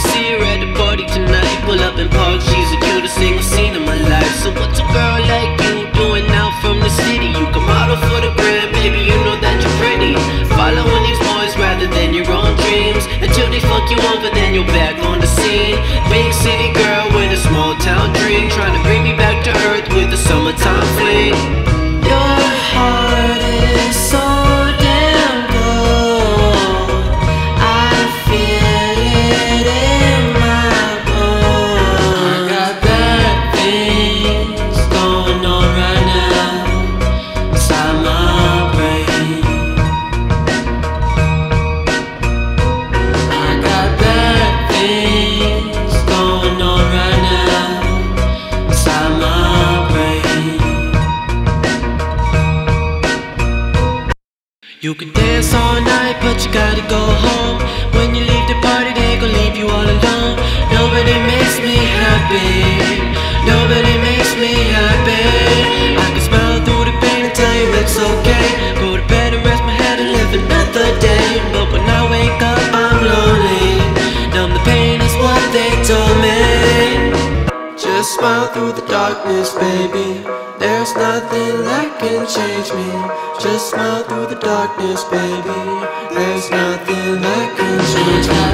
to see her at the party tonight. Pull up and park, she's the cutest thing I've seen in my life. So what's a girl like you doing out from the city? You can model for the brand, baby, you know that you're pretty. Following these boys rather than your own dreams, until they fuck you over, then you're back on the scene. Big city girl with a small town dream, trying to bring me back to earth with a summertime fling. Your heart is so you can dance all night, but you gotta go home. When you leave the party, they gon' leave you all alone. Nobody makes me happy, nobody makes me happy. I can smile through the pain and tell you it's okay. Go to bed and rest my head and live another day. But when I wake up, I'm lonely. Numb the pain is what they told me. Just smile through the darkness, baby. There's nothing that can change me. Just smile through the darkness, baby. There's nothing that can change me.